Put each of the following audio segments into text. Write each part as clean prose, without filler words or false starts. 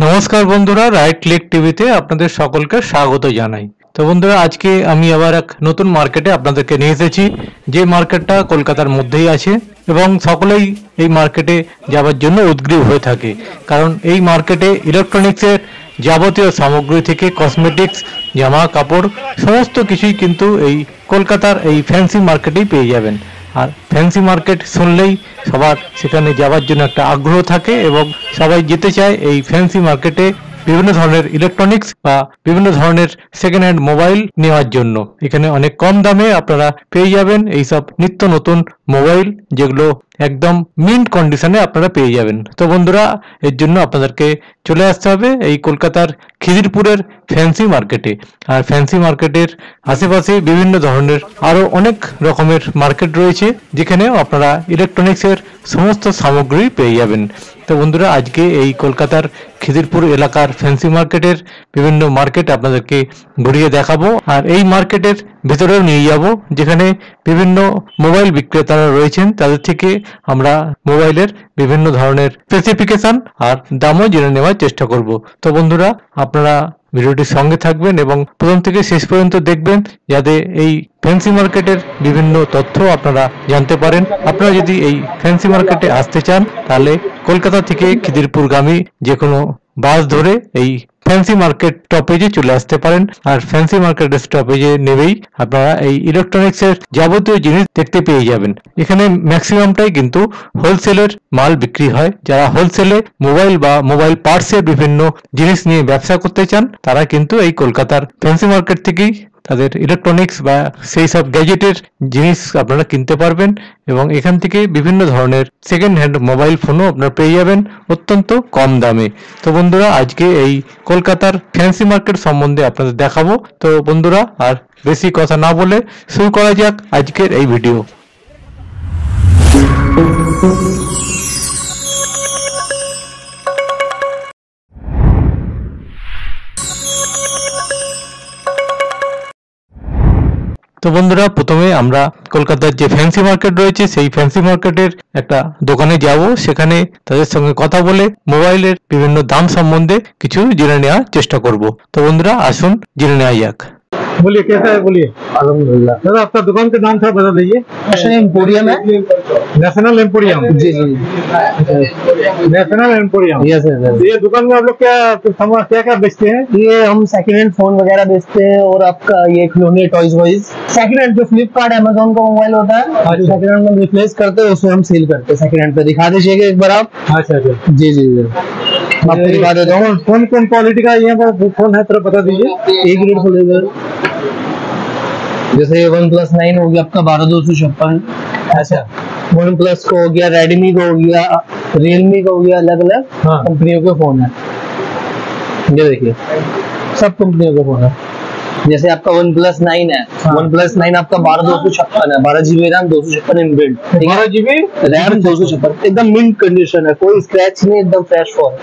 नमस्कार बंधुरा right click टीवीते आपनादेर सकलके स्वागत जानाई। तो बंधुरा आज के आमी आबार एक नतून मार्केटे आपनादेरके निये एसेछि, जे मार्केटटा कलकातार मध्येई आछे एबं सकलेई एई मार्केटे जावार जोन्नो उद्ग्रीव हये थाके, कारण एई मार्केटे इलेक्ट्रनिक्सेर जाबतीय सामग्री थेके कस्मेटिक्स जामा कापड़ समस्त किछुई किन्तु एई कलकातार एई फैंसी मार्केटेई पेये जाबेन। और फैंसी मार्केट सुनलेई सबार सेखाने जावार जोन्नो एकटा आग्रह थाके एबं सबाई जेते चाय एई फैंसी मार्केटे विभिन्न धरनेर इलेक्ट्रनिक्स बा विभिन्न धरनेर सेकेंड हैंड मोबाइल नेवार जोन्नो। एखाने अनेक कम दामे आपनारा पेये जाबेन एई सब नित्य नतुन मोबाइल जेगुलो एकदम मिंट कंडिशने आपनारा पेये जाबेन। तो बंधुरा एर जोन्नो आपनादेरके चले आसते होबे एई कलकातार खिदिरपुरेर फैंसी मार्केटे। और फैंसी मार्केटेर आशेपाशे विभिन्न धरनेर आरो अनेक रकमेर मार्केट रयेछे जेखाने आपनारा इलेक्ट्रनिक्सेर समस्त सामग्री पेये जाबेन। तो बंधुरा आजके एई कलकातार खिदिरपुर एलाकार फैंसी मार्केटेर विभिन्न मार्केट आपनादेरके घुरिये देखाबो और एई मार्केटेर भितरेও নিয়ে যাব যেখানে বিভিন্ন মোবাইল বিক্রেতারা রয়েছেন, তাদের থেকে আমরা মোবাইলের বিভিন্ন ধরনের স্পেসিফিকেশন আর দামও জেনে নেওয়ার চেষ্টা করব। তো বন্ধুরা আপনারা ভিডিওটির সঙ্গে থাকবেন এবং প্রথম থেকে শেষ পর্যন্ত দেখবেন যাতে এই ফ্যান্সি মার্কেটের বিভিন্ন তথ্য আপনারা জানতে পারেন। আপনারা যদি এই ফ্যান্সি মার্কেটে আসতে চান তাহলে কলকাতা থেকে খিদিরপুরগামী যে কোনো বাস ধরে এই फैंसी मार्केट स्टपेजे चले आसते पारेन। और फैंसी मार्केट स्टपेजे नेमेई आपनारा एई इलेक्ट्रनिक्सेर जाबतीय जिनिस देखते पेये जाबेन। एखाने मैक्सिमामटाई किन्तु होलसेलेर माल बिक्री हय, जारा होलसेले मोबाइल बा मोबाइल पार्ट्सेर विभिन्न जिनिस निये व्यवसा करते चान तारा किन्तु एई कलकातार फैंसी मार्केट थेकेई तादेर इलेक्ट्रनिक्स बा सेई सब गैजेटेर जिनिस आपनारा किनते पारबेन एबं एखान थेके विभिन्न धरनेर सेकेंड हैंड मोबाइल फोनो आपनारा पेये जाबेन अत्यंत कम दामे। तो बंधुरा आजके एई कलकातार फैंसी मार्केट सम्बन्धे आपनादेर देखाबो। तो बंधुरा आर बेशी कथा ना बोले शुरू करा जाक आजकेर एई भिडियो। तो बंधुरा प्रथमे आमरा कलकातार जे फैंसी मार्केट रयेछे सेई फैंसी मार्केटेर एकटा दोकाने जाबो, सेखाने तादेर संगे कथा बोले मोबाइलेर विभिन्न दाम सम्बन्धे किछु जेने नेওয়ার चेष्टा करब। तो बंधुरा आसुन जेने नेওয়া যাক। बोलिए कैसा है? बोलिए अल्हम्दुलिल्लाह। दादा आपका दुकान का नाम थोड़ा बता दीजिए। नेशनल एम्पोरियम है। National emporium? जी जी नेशनल एम्पोरियम। Yes sir. ये दुकान में आप लोग क्या बेचते हैं? ये हम सेकंड हैंड फोन वगैरह बेचते हैं और आपका ये खिलौने टॉयज वॉइज सेकंड हैंड जो फ्लिपकार्ट अमेजोन का मोबाइल होता है और सेकंड हैंड में रिप्लेस करते हैं उसमें हम सेल करते हैं। सेकंड हैंड पे दिखा दीजिएगा एक बार आप। अच्छा अच्छा जी जी सर। आपको दिखा देता हूँ कौन कौन क्वालिटी का यहाँ पर फोन है थोड़ा बता दीजिए। एक रेट खोलेगा जैसे OnePlus 9 हो गया आपका 12256। अच्छा OnePlus का हो गया, Redmi का हो गया, Realme का हो गया, अलग अलग कंपनियों के फोन है। ये देखिए सब कंपनियों के फोन है। जैसे आपका OnePlus 9 है, OnePlus 9 आपका 12256 है, 12 GB RAM, 256 inbuilt, 12 GB RAM, 256 एकदम मिंट कंडीशन है, कोई स्क्रैच नहीं, एकदम फ्रेश फोन।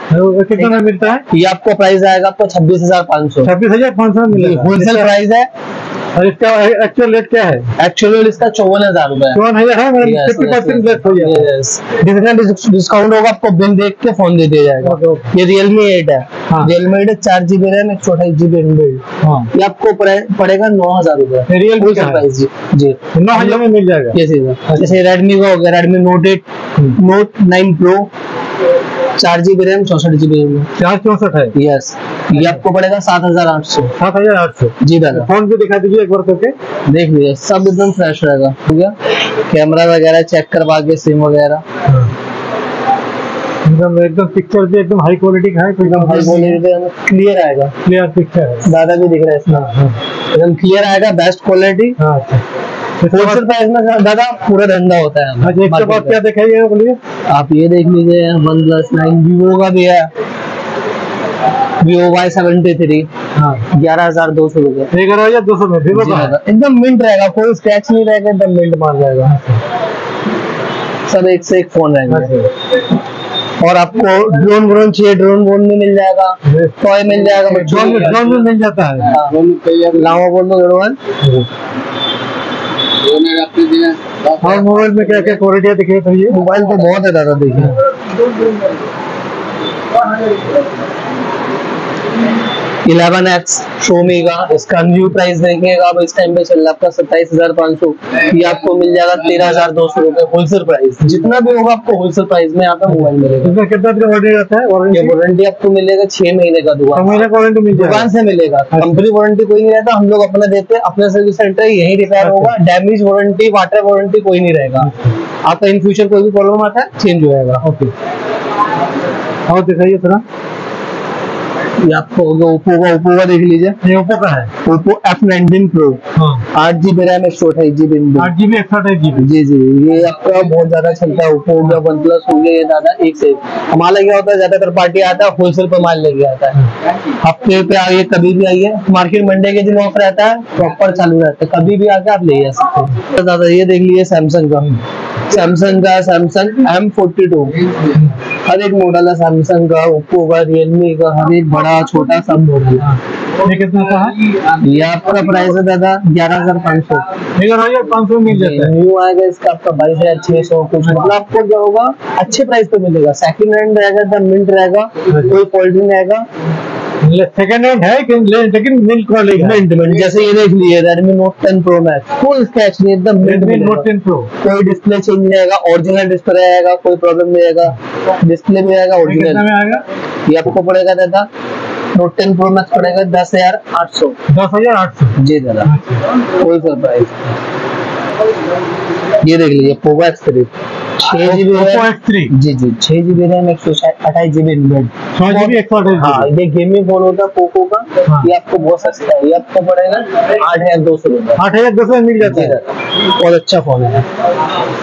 कितना में मिलता है? ये आपको प्राइस आएगा आपका 26,500। 26,500 मिलेगा, होलसेल प्राइस है। और इसका एक्चुअल रेट क्या है? एक्चुअल रेट इसका 54,000 रुपए। 54,000 है। डिस्काउंट होगा आपको बिल देख के फोन दे दिया जाएगा। ये Realme 8 है, Realme 8 है, 4 GB RAM, 128 GB इनबिल्ट, ये आपको पड़ेगा 9,000 रुपए। Realme का प्राइस जी जी 9,000 में मिल जाएगा। जैसे Redmi का हो गया Redmi Note 8, Note 9 Pro, 4 GB RAM, 64 GB RAM, 464 है। यस ये आपको पड़ेगा 7,800। 7,800 जी दादा। फोन भी दिखा दीजिए एक बार करके देख लीजिए, सब एकदम फ्रेश रहेगा। ठीक है, कैमरा वगैरह चेक करवा के सिम वगैरह एकदम पिक्चर भी एकदम हाई क्वालिटी का है, एकदम हाई क्वालिटी में क्लियर आएगा, क्लियर पिक्चर है। दादा भी दिख रहा है इसमें, एकदम क्लियर आएगा, बेस्ट क्वालिटी। हां होलसेल प्राइस में दादा पूरा धंधा होता है। आज एक बात क्या दिखाइए बोलिए आप। ये देख लीजिए OnePlus 9 Vivo का भी है, Vivo Y73 11,200 रुपए, 11,200 में Vivo का एकदम मिंट रहेगा, कोई स्क्रैच नहीं रहेगा, एकदम मिंट मार जाएगा। सब एक से एक फोन रहेगा। और आपको ड्रोन व्रोन चाहिए, ड्रोन वोन में मिल जाएगा, टॉय मिल जाएगा, ड्रोन में मिल जाता है। लावा बोल दो गड़वान और मोबाइल में क्या क्या क्वालिटी दिखे? मोबाइल तो बहुत है दादा, देखिए 11X Xiaomi का, इसका न्यू प्राइस देखिएगा अब इस टाइम पे चल रहा है आपका 27,500, ये आपको मिल जाएगा 13,200 रुपए होलसेल प्राइस। जितना भी होगा आपको होलसेल प्राइस में आपका मोबाइल मिलेगा। कितना दिन वारंटी रहता है? वारंटी आपको मिलेगा 6 महीने का, दुकान से मिलेगा, कंपनी वारंटी कोई नहीं रहता, हम लोग अपना देते हैं, अपना सर्विस सेंटर यही रिपेयर होगा, डैमेज वारंटी वाटर वारंटी कोई नहीं रहेगा आपका। इन फ्यूचर कोई भी प्रॉब्लम आता है चेंज हो जाएगा। ओके और दिखाइए थोड़ा, ये आपको होगा ओप्पो का देख लीजिए, ये ओप्पो का है, Oppo F19 Pro। 8GB RAM 128GB, 8GB 128GB जी, ये आपका बहुत ज्यादा चलता है। ओप्पो हो गया, वन प्लस हो गया, ये दादा एक से हमारा क्या होता है, ज्यादातर पार्टी आता है होलसेल पर माल लेके आता है। हफ्ते पे आइए, कभी भी आइए, मार्केट मंडे के दिन ऑफ रहता है, प्रॉपर चालू रहता है, कभी भी आके आप ले जा सकते हो दादा। ये देख लीजिए सैमसंग का सैमसंग M42, हर एक मॉडल है सैमसंग का, ओप्पो का, रियलमी का, हर एक बड़ा छोटा सब मॉडल है। ये कितना का है? ये आपका प्राइस है दादा 11,500, मिल जाता है। न्यू आएगा इसका आपका 22,600 कुछ, मतलब आपको क्या होगा अच्छे प्राइस पे मिलेगा। सेकंड हैंड रहेगा तो मिंट रहेगा, कोई फॉल्ट नहीं रहेगा। सेकंड हैंड है लेकिन मिल्क क्वालिटी मिंट। जैसे ये देख लीजिए Redmi Note 10 Pro Max, full scratch नहीं, एकदम Redmi Note 10 Pro, कोई डिस्प्ले चेंज नहीं आएगा, ओरिजिनल डिस्प्ले आएगा, कोई प्रॉब्लम नहीं आएगा, डिस्प्ले भी आएगा ओरिजिनल। ये आपको पड़ेगा दादा Note 10 Pro Max पड़ेगा 10,800, 10,800 जी दादा होलसेल प्राइस। ये देख लीजिए Poco X3, 6GB जी जी, 6GB RAM 128GB, 128GB। हाँ, ये गेमिंग फोन होता है पोको का, ये आपको बहुत सस्ता है, ये आपको पड़ेगा 8,200 रुपए, 8,200 मिल जाता है। बहुत अच्छा फोन है,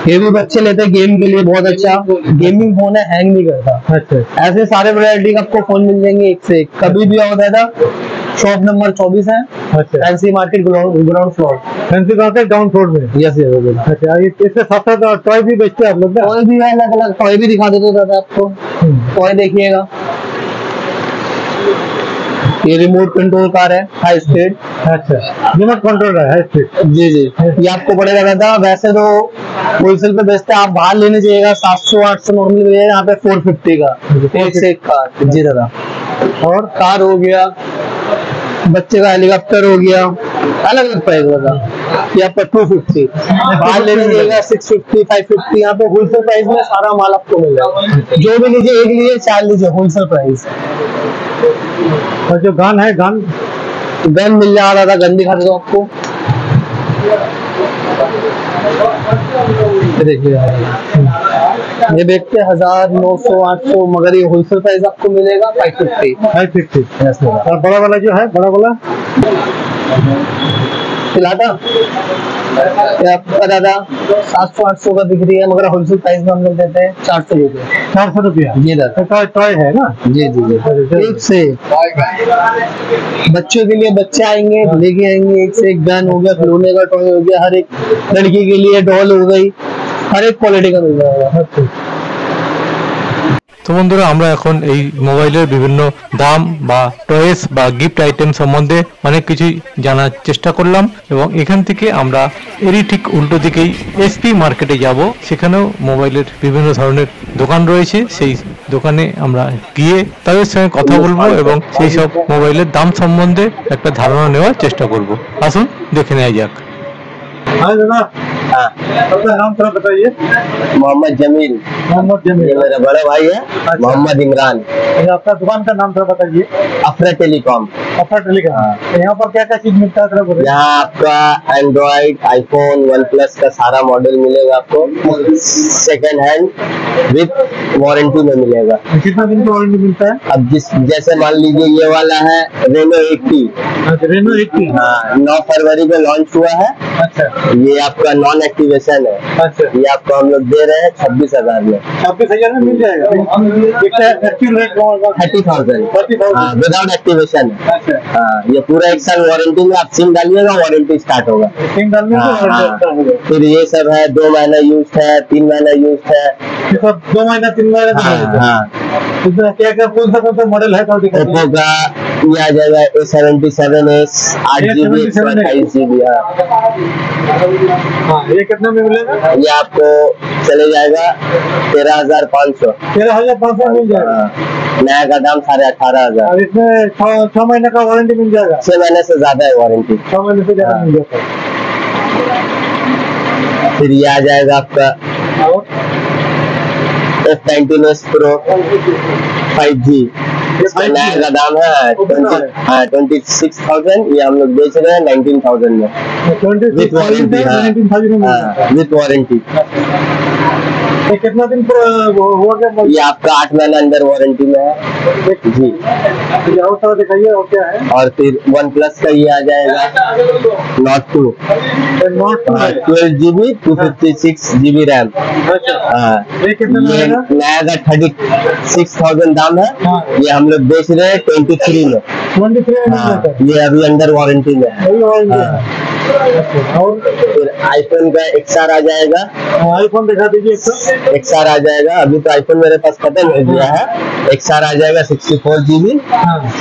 ये भी बच्चे लेते हैं गेम के लिए, बहुत अच्छा गेमिंग फोन है, हैंग नहीं करता। ऐसे सारे वैरायटी का आपको फोन मिल जाएंगे एक से एक। कभी भी आओ दादा, शॉप नंबर 24 है, fancy market ground floor, fancy market ground floor में। यस यस बिल्कुल। अच्छा, इसके साथ साथ टॉय भी बेचते हैं आप लोग? टॉय भी है, अलग अलग टॉय भी दिखा देते हैं आपको। टॉय देखिएगा, ये रिमोट कंट्रोल कार है हाई स्पीड। अच्छा, रिमोट कंट्रोल है हाई स्पीड जी जी। ये आपको पड़ेगा दादा, वैसे तो होलसेल पे बेचते हैं, आप बाहर लेने जाइएगा 700-800 नॉर्मली मिलेगा, यहाँ पे 450 का एक से एक कार जी दादा। और कार हो गया, बच्चे का हेलीकॉप्टर हो गया, अलग अलग प्राइस होगा। ये आपका 250 बाहर लेने जाएगा, 650, 550, यहाँ पे होलसेल प्राइस में सारा माल आपको मिल जाएगा। जो भी लीजिए, एक लीजिए, चार लीजिए, होलसेल प्राइस। और जो गन है, गन मिल जा रहा था, गन दिखा देता हूँ आपको, देखिए ये देखते 1,900-800, मगर ये होलसेल प्राइस आपको मिलेगा 550। और बड़ा वाला जो है, बड़ा वाला पिलाता दादा 700-800 का बिक्री है, मगर होलसेल प्राइस में हम लोग देते हैं 400 रुपये, 400 रुपया जी दादा। टॉय है ना जी जी जी, एक से बच्चों के लिए, बच्चे आएंगे लेके आएंगे, एक से एक गन हो गया, खिलौने का टॉय हो गया, हर एक लड़की के लिए डॉल हो गई, हर एक क्वालिटी का मिल जाएगा। तो बंधुरा আমরা এখন এই মোবাইলের বিভিন্ন দাম বা টয়েস বা গিফট আইটেম সম্বন্ধে অনেক কিছু জানার চেষ্টা করলাম এবং এখান থেকে আমরা এরই ঠিক উল্টো দিকেই এসপি মার্কেটে যাব। সেখানেও মোবাইলের বিভিন্ন ধরনের দোকান রয়েছে, সেই দোকানে আমরা গিয়ে তাদের সঙ্গে কথা বলবো এবং সেই সব মোবাইলের দাম সম্বন্ধে একটা ধারণা নেওয়ার চেষ্টা করব। আসুন দেখে নেওয়া যাক। हाय दादा, आपका नाम थोड़ा बताइए। मोहम्मद जमील, ये मेरा बड़ा भाई है। अच्छा। मोहम्मद इमरान। आपका दुकान का नाम थोड़ा बताइए। अफरा टेलीकॉम। यहाँ पर क्या क्या चीज मिलता है? यहाँ आपका एंड्रॉइड, आईफोन, वन प्लस का सारा मॉडल मिलेगा आपको, सेकंड हैंड विथ वारंटी में मिलेगा। कितना दिन की वारंटी मिलता है? अब जैसे मान लीजिए ये वाला है रेनो 80। हाँ, 9 फरवरी में लॉन्च हुआ है। अच्छा, ये आपका नॉन एक्टिवेशन है। अच्छा, ये आपको हम लोग दे रहे हैं 26,000 में। 26,000 में मिल जाएगा। 30,000 विदाउट एक्टिवेशन। अच्छा, ये पूरा 1 साल वारंटी में, आप सिम डालिएगा वारंटी स्टार्ट होगा, सिम डालिएगा। फिर ये सब है 2 महीना यूज है, 3 महीना यूज है, 2 महीना 3 महीना। क्या क्या कौन सा मॉडल है? ओप्पो का ये आ जाएगा A77s, 8GB, 128GB। हाँ, ये कितना में मिलेगा? ये आपको चले जाएगा 13,500 मिल जाएगा। नया का दाम 18,500। अब इसमें 6 महीने का वारंटी मिल जाएगा। 6 महीने से ज्यादा है वारंटी, 6 महीने से ज्यादा मिल जाता है। फिर ये आ जाएगा आपका S19 Pro 5G, इसमें नया का दाम है 26,000। ये हम लोग बेच रहे हैं 19,000 में विथ वारंटी। कितना दिन वो ये आपका 8 महीने अंदर वारंटी में है जी। तो दिखाइए और क्या है। और फिर OnePlus का ये आ जाएगा Note 2 12GB 256GB रैम। नया का 36,000 दाम है। ये हम लोग बेच रहे हैं 23 में। ये अभी अंदर वारंटी में है। और फिर iPhone का XR आ जाएगा। iPhone दिखा दीजिए। XR आ जाएगा, अभी तो iPhone मेरे पास पता नहीं दिया है। XR आ जाएगा 64GB,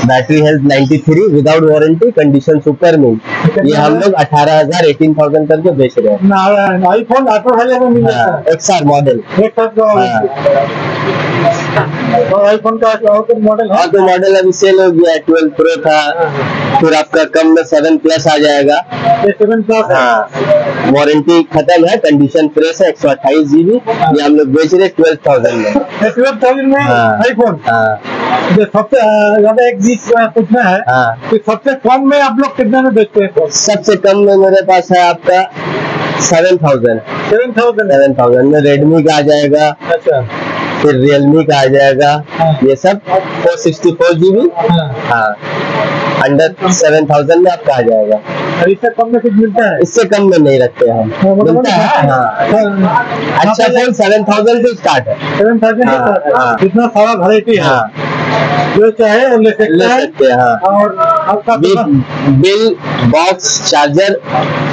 battery health 93 without warranty, condition super में। ये हम लोग 18,000 18,000 करके बेच रहे हैं। iPhone 18,000 में मिल जाता है XR मॉडल। और iPhone का मॉडल अभी सेल हो गया है। 12 Pro था, फिर आपका कम में 7 Plus आ जाएगा। वारंटी खत्म है, कंडीशन फ्रेश है, 128GB। ये हम लोग बेच रहे 12,000 में। 12,000 में iPhone। सबसे ज्यादा एक चीज पूछना है कि सबसे कम में आप लोग कितने में बेचते हैं? सबसे कम में मेरे पास है आपका 7,000 में Redmi का आ जाएगा। अच्छा, फिर Realme का आ जाएगा। ये सब 464GB अंडर 7,000 में आपका आ जाएगा। और इससे कम में कुछ मिलता है? इससे कम में नहीं रखते हम। मिलता है अच्छा फोन 7,000 से स्टार्ट है। 7,000 कितना सारा वैरायटी है, जो चाहे ले सकते हैं। और आपका bill box charger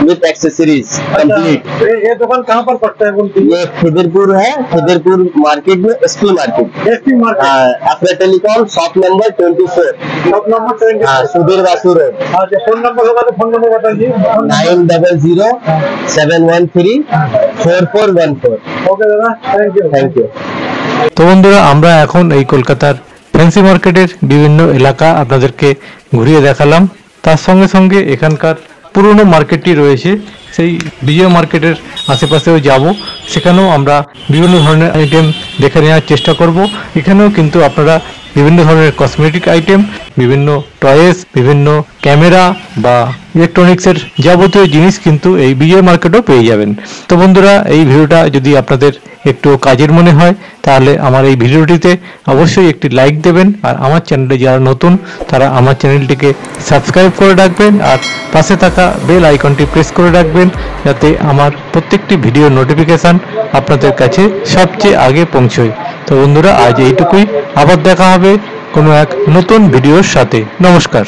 with accessories complete. ये दुकान कहाँ पर पड़ता है? ये खिदिरपुर है, खिदिरपुर मार्केट में ST market. Afra telecom, shop number 24, Sudhir Vasu road. Phone number होगा तो फोन नंबर 9007134414। ओके दादा, थैंक यू। तो বন্ধুরা, আমরা এখন এই কলকাতার ফ্যান্সি মার্কেটের বিভিন্ন এলাকা আপনাদেরকে ঘুরিয়ে দেখালাম। তার সঙ্গে সঙ্গে এখানকার পুরনো মার্কেটটি রয়েছে, সেই বিজয় মার্কেটের আশেপাশেও যাব। সেখানেও আমরা বিভিন্ন ধরনের আইটেম দেখে নেওয়ার চেষ্টা করব। এখানেও কিন্তু আপনারা বিভিন্ন ধরনের কসমেটিক আইটেম, বিভিন্ন টয়েস, বিভিন্ন ক্যামেরা বা ইলেকট্রনিক্সের যাবতীয় জিনিস কিন্তু এই বিজয় মার্কেটও পেয়ে যাবেন। তো বন্ধুরা, এই ভিডিওটা যদি আপনাদের একটু কাজের মনে হয় তাহলে আমার এই ভিডিওটিতে অবশ্যই একটি লাইক দেবেন। আর আমার চ্যানেলে যারা নতুন তারা আমার চ্যানেলটিকে সাবস্ক্রাইব করে রাখবেন আর পাশে থাকা বেল আইকনটি প্রেস করে রাখবেন, যাতে আমার প্রত্যেকটি ভিডিও নোটিফিকেশান আপনাদের কাছে সবচেয়ে আগে পৌঁছয়। তো বন্ধুরা, আজ এইটুকুই। আবার দেখা হবে কোনো এক নতুন ভিডিওর সাথে। নমস্কার।